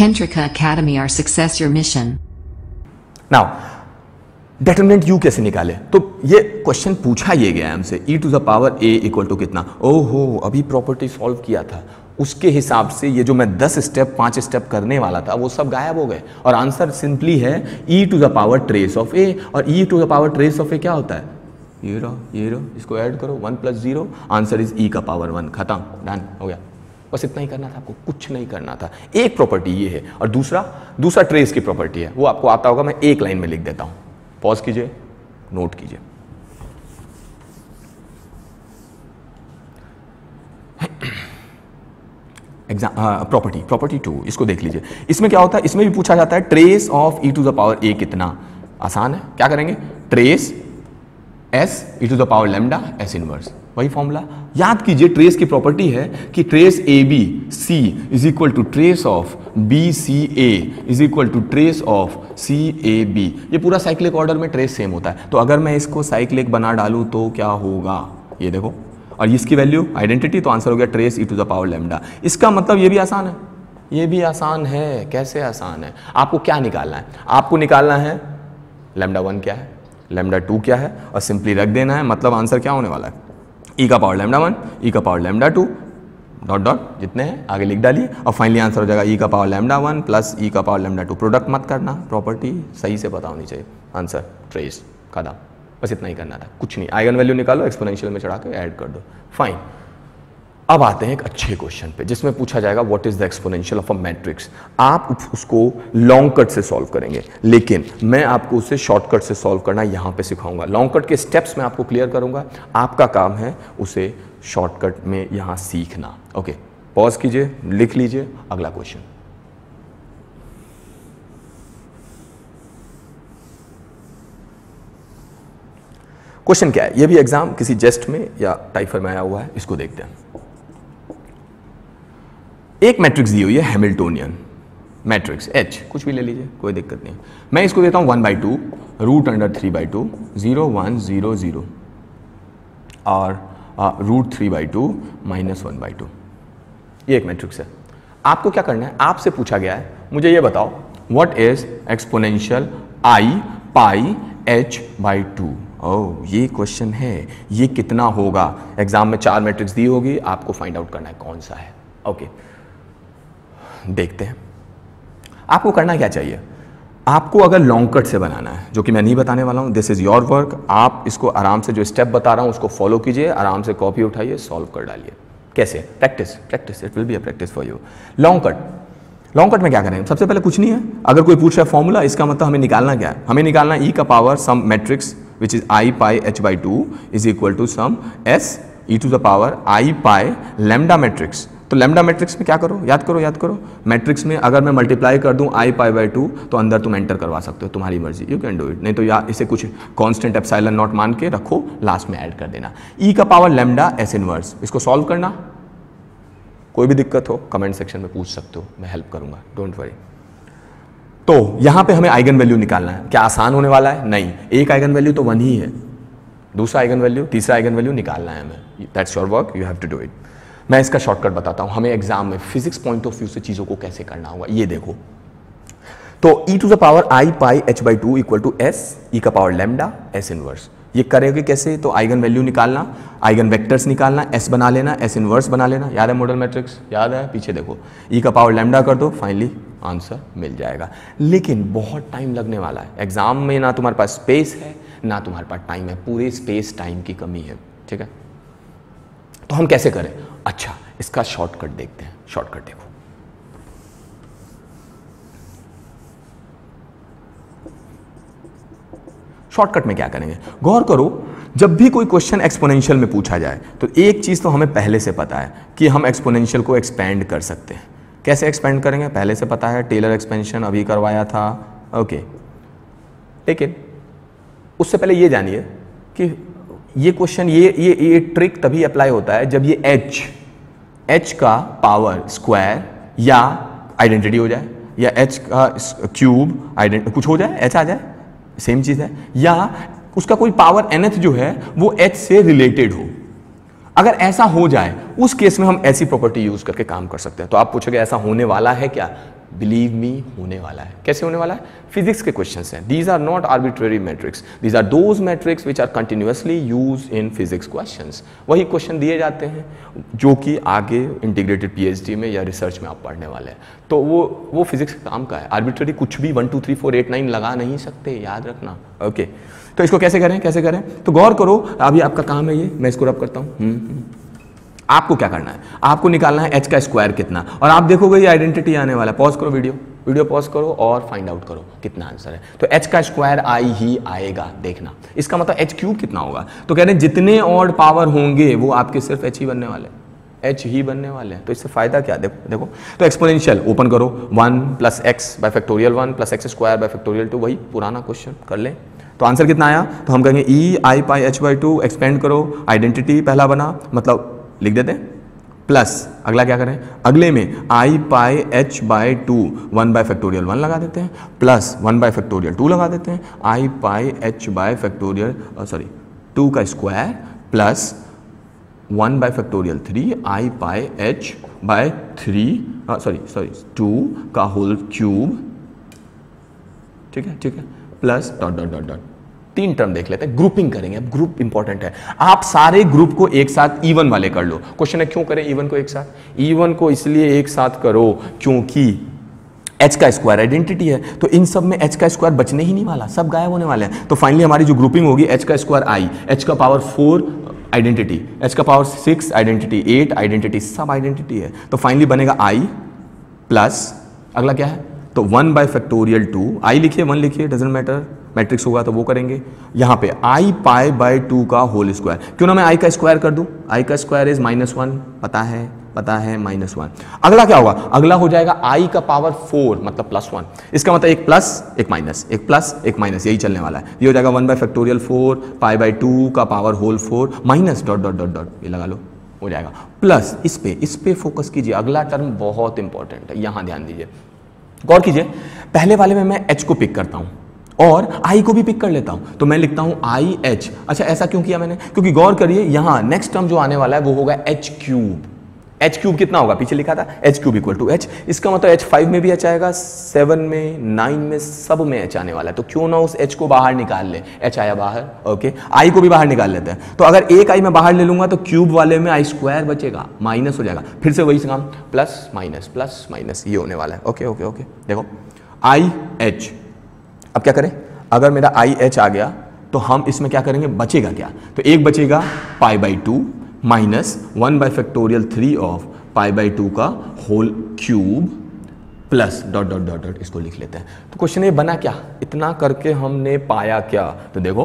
Kendrika Academy, our success, your mission. Now, determinant you कैसे निकाले, तो ये क्वेश्चन पूछा ये गया हमसे, e to the power A equal to कितना। ओहो, अभी प्रॉपर्टी सॉल्व किया था, उसके हिसाब से ये जो मैं 10 स्टेप 5 स्टेप करने वाला था वो सब गायब हो गए और आंसर सिंपली है e to the power trace of A. और e to the power trace of A क्या होता है, ये रहो, इसको ऐड करो, 1 + 0, आंसर इज ई का पावर 1। खत्म, डन, हो गया। बस इतना ही करना था आपको, कुछ नहीं करना था। एक प्रॉपर्टी ये है और दूसरा ट्रेस की प्रॉपर्टी है, वो आपको आता होगा, मैं एक लाइन में लिख देता हूँ। पॉज कीजिए, नोट कीजिए। प्रॉपर्टी 2, इसको देख लीजिए। इसमें क्या होता है, इसमें भी पूछा जाता है trace of e to the power A कितना। आसान है, क्या करेंगे, trace S e to the power lambda S inverse, वही फॉर्मूला। याद कीजिए, ट्रेस की प्रॉपर्टी है कि trace A B C is equal to trace of B C A is equal to trace of C A B. ये पूरा cyclic order में trace same होता है, तो अगर मैं इसको साइक्लिक बना डालूँ तो क्या होगा, ये देखो, और इसकी वैल्यू आइडेंटिटी, तो आंसर हो गया trace e to the power lambda. इसका मतलब ये भी आसान है, ये भी आसान है। कैसे आसान है, आपको क्या निकालना है, आपको निकालना है λ1 क्या है, λ2 क्या है, और सिंपली रख देना है। मतलब आंसर क्या होने वाला है, ई का पावर λ1, ई का पावर λ2 डॉट डॉट जितने हैं आगे लिख डालिए, और फाइनली आंसर हो जाएगा ई का पावर λ1 प्लस ई का पावर λ2। प्रोडक्ट मत करना, प्रॉपर्टी सही से पता होनी चाहिए। आंसर ट्रेस का दाम, बस इतना ही करना था, कुछ नहीं। आइगन वैल्यू निकालो, एक्सपोनेंशियल में चढ़ा के ऐड कर दो, फाइन। अब आते हैं एक अच्छे क्वेश्चन पे, जिसमें पूछा जाएगा what is the exponential of a matrix. आप उसको लॉन्ग कट से सॉल्व करेंगे, लेकिन मैं आपको उसे शॉर्टकट से सॉल्व करना यहाँ पे सिखाऊंगा। लॉन्ग कट के स्टेप्स मैं आपको क्लियर करूंगा, आपका काम है उसे शॉर्टकट में यहाँ सीखना। ओके, पॉज कीजिए, लिख लीजिए अगला क्वेश्चन। क्वेश्चन क्या है, ये भी एग्जाम किसी जेस्ट में या टाइफर में आया हुआ है, इसको देखते हैं। एक मैट्रिक्स दी हुई है, हैमिल्टोनियन मैट्रिक्स H, कुछ भी ले लीजिए, कोई दिक्कत नहीं। मैं इसको देता हूँ 1/2 √√3/2 0 1 0 0 और √3/2 -1/2। ये एक मैट्रिक्स है। आपको क्या करना है, आपसे पूछा गया है, मुझे ये बताओ what is exponential I pi h/2। ओह, ये क्वेश्चन है, ये कितना होगा। एग्जाम में 4 मैट्रिक्स दी होगी, आपको फाइंड आउट करना है कौन सा है। ओके देखते हैं आपको करना क्या चाहिए। आपको अगर लॉन्ग कट से बनाना है, जो कि मैं नहीं बताने वाला हूँ, दिस इज योर वर्क। आप इसको आराम से, जो स्टेप बता रहा हूँ उसको फॉलो कीजिए, आराम से कॉपी उठाइए, सॉल्व कर डालिए। कैसे, practice practice, it will be a practice for you. Long cut में क्या करेंगे, सबसे पहले कुछ नहीं है। अगर कोई पूछ रहा है फॉर्मूला, इसका मतलब हमें निकालना क्या है, हमें निकालना ई का power some matrix which is i pi h/2 is equal to some S e to the power I pi lambda matrix. तो लैम्डा मैट्रिक्स में क्या करो, याद करो मैट्रिक्स में अगर मैं मल्टीप्लाई कर दूं आई पाई बाई 2, तो अंदर तुम एंटर करवा सकते हो, तुम्हारी मर्जी, यू कैन डू इट। नहीं तो या इसे कुछ कांस्टेंट एप्सिलॉन नॉट मान के रखो, लास्ट में ऐड कर देना। ई का पावर लैम्डा एस इनवर्स, इसको सॉल्व करना। कोई भी दिक्कत हो कमेंट सेक्शन में पूछ सकते हो, मैं हेल्प करूंगा, डोंट वरी। तो यहाँ पे हमें आइगन वैल्यू निकालना है। क्या आसान होने वाला है, नहीं। एक आइगन वैल्यू तो 1 ही है, दूसरा आइगन वैल्यू, तीसरा आइगन वैल्यू निकालना है हमें। That's your work, you have to do it. मैं इसका शॉर्टकट बताता हूं, हमें एग्जाम में फिजिक्स पॉइंट ऑफ व्यू से चीजों को कैसे करना होगा, ये देखो। तो e to the power I pi h/2 equal to S e का पावर लैम्डा एस इनवर्स। ये करेंगे कैसे, तो आइगन वैल्यू निकालना, आइगन वेक्टर्स निकालना, s बना लेना, s इनवर्स बना लेना। याद है मॉडल मैट्रिक्स, याद है, पीछे देखो, e का पावर लैम्डा कर दो, फाइनली आंसर मिल जाएगा। लेकिन बहुत टाइम लगने वाला है एग्जाम में, ना तुम्हारे पास स्पेस है ना तुम्हारे पास टाइम है, पूरे स्पेस टाइम की कमी है, ठीक है। तो हम कैसे करें, अच्छा इसका शॉर्टकट देखते हैं। शॉर्टकट देखो, शॉर्टकट में क्या करेंगे, गौर करो, जब भी कोई क्वेश्चन एक्सपोनेंशियल में पूछा जाए तो एक चीज तो हमें पहले से पता है कि हम एक्सपोनेंशियल को एक्सपेंड कर सकते हैं। कैसे एक्सपेंड करेंगे, पहले से पता है, टेलर एक्सपेंशन अभी करवाया था, ओके। लेकिन उससे पहले ये जानिए कि ये क्वेश्चन, ये ट्रिक तभी अप्लाई होता है जब ये h का पावर स्क्वायर या आइडेंटिटी हो जाए, या h का क्यूब आइडेंटिटी कुछ हो जाए, h आ जाए, सेम चीज़ है, या उसका कोई पावर nth जो है वो h से रिलेटेड हो। अगर ऐसा हो जाए उस केस में हम ऐसी प्रॉपर्टी यूज करके काम कर सकते हैं। तो आप पूछोगे ऐसा होने वाला है क्या, बिलीव मी होने वाला है। कैसे होने वाला है? फिजिक्स के क्वेश्चंस हैं। These are not arbitrary matrix, these are those matrix which are continuously use in physics questions. वही क्वेश्चन दिए जाते हैं जो कि आगे इंटीग्रेटेड पीएचडी में या रिसर्च में आप पढ़ने वाले हैं। तो वो फिजिक्स के काम का है। आर्बिट्रेरी कुछ भी 1 2 3 4 8 9 लगा नहीं सकते, याद रखना। ओके, तो इसको कैसे करें तो गौर करो, अभी आपका काम है ये, मैं इसको रब करता हूँ। आपको क्या करना है, आपको निकालना है h का स्क्वायर कितना, और आप देखोगे ये आइडेंटिटी आने वाला है। पॉज करो, वीडियो पॉज करो और फाइंड आउट करो कितना आंसर है। तो h का स्क्वायर आई ही आएगा, देखना। इसका मतलब h क्यूब कितना होगा। तो कह रहे हैं जितने ऑड पावर होंगे वो आपके सिर्फ h ही बनने वाले हैं, तो इससे फायदा क्या? देखो तो एक्सपोनेंशियल ओपन करो, 1 + x/(1 + x²/(2)। वही पुराना क्वेश्चन कर लें। तो आंसर कितना आया? तो हम कहेंगे e i/h/2। एक्सपेंड करो, आइडेंटिटी पहला बना, मतलब लिख देते हैं, प्लस अगला क्या करें, अगले में i/h/2 1/(1) लगा देते हैं, प्लस 1/(2) लगा देते हैं, i/h/2 का स्क्वायर प्लस 1/(3) i/h/2 का होल क्यूब, ठीक है प्लस ... 3 टर्म देख लेते हैं, ग्रुपिंग करेंगे। अब ग्रुप इंपॉर्टेंट है, आप सारे ग्रुप को एक साथ इवन वाले कर लो। क्वेश्चन है क्यों करें इवन को एक साथ? इवन को इसलिए एक साथ करो क्योंकि h का स्क्वायर आइडेंटिटी है, तो इन सब में h का स्क्वायर बचने ही नहीं वाला, सब गायब होने वाले हैं। तो फाइनली हमारी जो ग्रुपिंग होगी, h का स्क्वायर i, h का पावर 4 आइडेंटिटी, h का पावर 6 आइडेंटिटी, 8 आइडेंटिटी, सब आइडेंटिटी है। तो फाइनली बनेगा i प्लस अगला क्या है, तो 1/(2) i लिखिए 1 लिखिए, डजेंट मैटर, मैट्रिक्स होगा तो वो करेंगे। यहाँ पे i/2 का होल स्क्वायर, क्यों ना मैं i का स्क्वायर कर दूँ, i का स्क्वायर इज -1, पता है -1। अगला क्या होगा, अगला हो जाएगा i का पावर 4 मतलब +1, इसका मतलब एक प्लस एक माइनस, एक प्लस एक माइनस, यही चलने वाला है। ये हो जाएगा 1/(4 π/2 का पावर होल 4 माइनस ... ये लगा लो, हो जाएगा प्लस। इस पे फोकस कीजिए, अगला टर्म बहुत इंपॉर्टेंट है, यहाँ ध्यान दीजिए, गौर कीजिए। पहले वाले में मैं h को पिक करता हूँ और i को भी पिक कर लेता हूँ, तो मैं लिखता हूँ i/h। अच्छा, ऐसा क्यों किया मैंने? क्योंकि गौर करिए, यहाँ नेक्स्ट टर्म जो आने वाला है वो होगा h क्यूब। h क्यूब कितना होगा, पीछे लिखा था h क्यूब = h, इसका मतलब h5 में भी h आएगा, 7 में, 9 में, सब में h आने वाला है। तो क्यों ना उस h को बाहर निकाल ले, h आया बाहर। ओके, i को भी बाहर निकाल लेते हैं, तो अगर एक i मैं बाहर ले लूंगा तो क्यूब वाले में i² बचेगा, माइनस हो जाएगा, फिर से वही काम, प्लस माइनस ये होने वाला है। ओके देखो i/h। अब क्या करें, अगर मेरा i/h आ गया तो हम इसमें क्या करेंगे, बचेगा क्या, तो एक बचेगा π/2 माइनस 1/(3 ऑफ π/2 का होल क्यूब प्लस ... इसको लिख लेते हैं। तो क्वेश्चन ये बना क्या, इतना करके हमने पाया क्या? तो देखो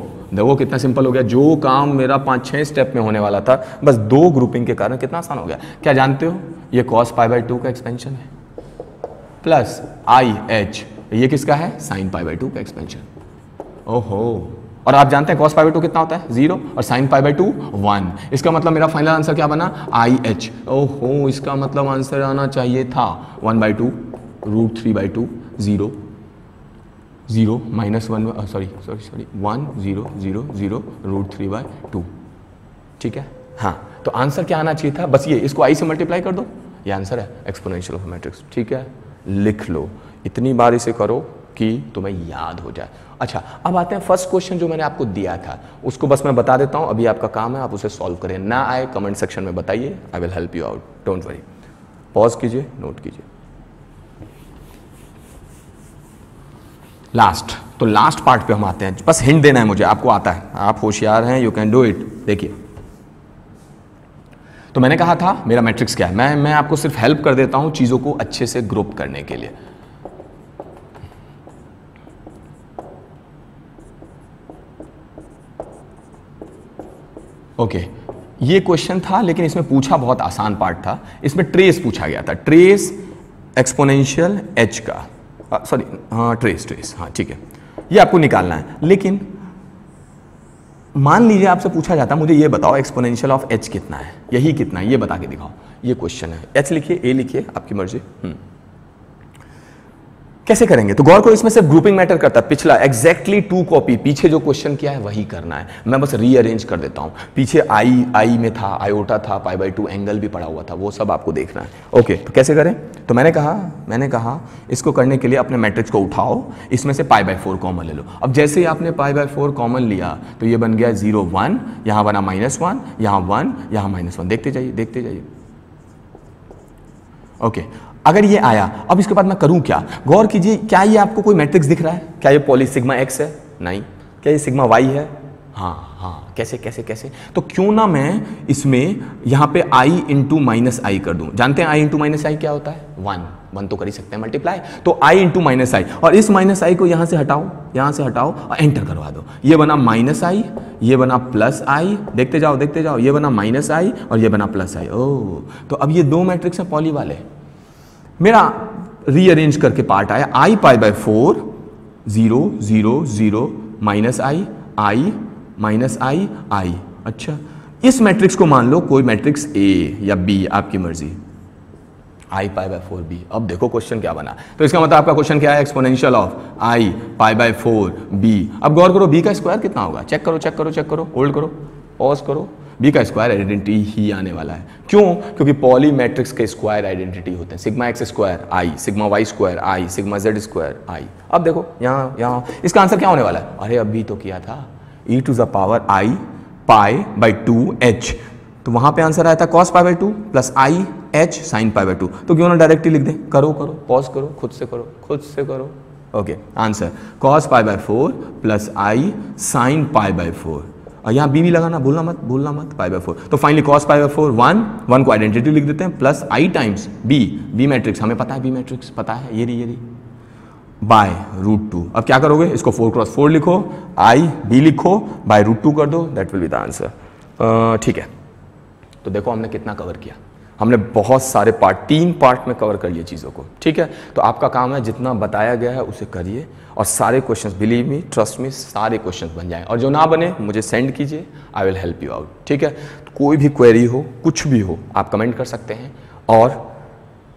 कितना सिंपल हो गया, जो काम मेरा 5-6 स्टेप में होने वाला था, बस 2 ग्रुपिंग के कारण कितना आसान हो गया। क्या जानते हो, ये cos π/2 का एक्सपेंशन है प्लस i/h, ये किसका है, sin π/2 का एक्सपेंशन। ओहो, और आप जानते हैं cos π/2 कितना होता है, 0, और sin π/2 1। इसका मतलब मेरा फाइनल आंसर क्या बना, i/h। ओहो, इसका मतलब आंसर आना चाहिए था 1/2 √3/2 0 -1 1 0 √3/2, ठीक है। हाँ, तो आंसर क्या आना चाहिए था, बस ये, इसको i से मल्टीप्लाई कर दो, ये आंसर है एक्सपोनेंशियल ऑफ मैट्रिक्स, ठीक है। लिख लो, इतनी बार इसे करो कि तुम्हें याद हो जाए। अच्छा, अब आते हैं फर्स्ट क्वेश्चन जो मैंने आपको दिया था, उसको बस मैं बता देता हूँ, अभी आपका काम है आप उसे सॉल्व करें। ना आए कमेंट सेक्शन में बताइए, I will help you out, don't worry. Pause कीजिए, नोट कीजिए। लास्ट पार्ट पे हम आते हैं, बस हिंट देना है मुझे, आपको आता है, आप होशियार हैं, यू कैन डू इट। देखिए, तो मैंने कहा था मेरा मैट्रिक्स क्या है, मैं आपको सिर्फ हेल्प कर देता हूँ चीज़ों को अच्छे से ग्रुप करने के लिए। ओके, ये क्वेश्चन था, लेकिन इसमें पूछा बहुत आसान पार्ट था, इसमें ट्रेस पूछा गया था, ट्रेस एक्सपोनेंशियल h का, ट्रेस, हाँ ठीक है, ये आपको निकालना है। लेकिन मान लीजिए आपसे पूछा जाता, मुझे ये बताओ एक्सपोनेंशियल ऑफ h कितना है, यही कितना है, ये बता के दिखाओ, ये क्वेश्चन है। h लिखिए, a लिखिए, आपकी मर्जी। कैसे करेंगे? तो गौर करो, इसमें सिर्फ ग्रुपिंग मैटर करता है। पिछला एग्जैक्टली 2 कॉपी पीछे जो क्वेश्चन किया है वही करना है, मैं बस रीअरेंज कर देता हूँ। पीछे आई में था, आयोटा था, π/2 एंगल भी पड़ा हुआ था, वो सब आपको देखना है। ओके, तो कैसे करें? तो मैंने कहा इसको करने के लिए अपने मैट्रिक्स को उठाओ, इसमें से π/4 कॉमन ले लो। अब जैसे ही आपने π/4 कॉमन लिया तो ये बन गया 0 1, यहाँ बना -1, यहाँ 1, यहाँ -1, देखते जाइए। ओके, अगर ये आया, अब इसके बाद मैं करूं क्या? गौर कीजिए, क्या ये आपको कोई मैट्रिक्स दिख रहा है? क्या ये पॉली सिग्मा x है? नहीं। क्या ये सिग्मा y है? हाँ। कैसे? तो क्यों ना मैं इसमें यहाँ पे i into -i कर दूं। जानते हैं i into -i क्या होता है? 1 तो कर ही सकते हैं मल्टीप्लाई, तो i into -i, और इस -i को यहाँ से हटाओ और एंटर करवा दो। ये बना -i, ये बना +i, देखते जाओ, ये बना -i और ये बना +i। ओ, तो अब ये दो मैट्रिक्स हैं पॉली वाले। मेरा रीअरेंज करके पार्ट आया, i π/4 0 0 0 -i, अच्छा, इस मैट्रिक्स को मान लो कोई मैट्रिक्स A या B, आपकी मर्जी, i π/4 B। अब देखो क्वेश्चन क्या बना। तो इसका मतलब आपका क्वेश्चन क्या है? Exponential of i π/4 B। अब गौर करो, B का स्क्वायर कितना होगा? चेक करो, होल्ड करो, पॉज करो। B का स्क्वायर आइडेंटिटी ही आने वाला है। क्यों? क्योंकि पॉली मैट्रिक्स के स्क्वायर आइडेंटिटी होते हैं। Sigma x square i, sigma y square i, sigma z square i. अब देखो यहाँ इसका आंसर क्या होने वाला है? अरे अभी तो किया था e⁴ i π/2h, तो वहाँ पे आंसर आया था cos π/2 plus i h sin π/2। तो क्यों ना डायरेक्टली लिख दें? करो, पॉज करो, खुद से करो। Okay, answer cos π/4 plus i sin π/4। और यहाँ बी भी लगाना भूलना मत, π/4। तो फाइनली cos π/4 1 को आइडेंटिटी लिख देते हैं, plus i times B matrix, हमें पता है बी मैट्रिक्स, पता है ये रही, /√2। अब क्या करोगे? इसको 4 × 4 लिखो, i b लिखो, /√2 कर दो, that will be the answer. ठीक है, तो देखो हमने कितना कवर किया। हमने बहुत सारे पार्ट, 3 पार्ट में कवर करिए चीज़ों को, ठीक है? तो आपका काम है जितना बताया गया है उसे करिए, और सारे questions, believe me, trust me, सारे क्वेश्चंस बन जाएं। और जो ना बने मुझे सेंड कीजिए, I will help you out, ठीक है? तो कोई भी क्वेरी हो, कुछ भी हो, आप कमेंट कर सकते हैं, और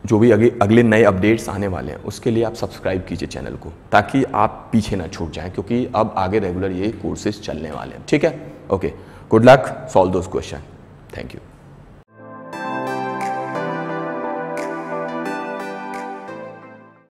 जो भी अगले नए अपडेट्स आने वाले हैं उसके लिए आप सब्सक्राइब कीजिए चैनल को, ताकि आप पीछे ना छूट जाएँ, क्योंकि अब आगे रेगुलर ये कोर्सेज चलने वाले हैं, ठीक है? Okay, good luck, solve those question, thank you.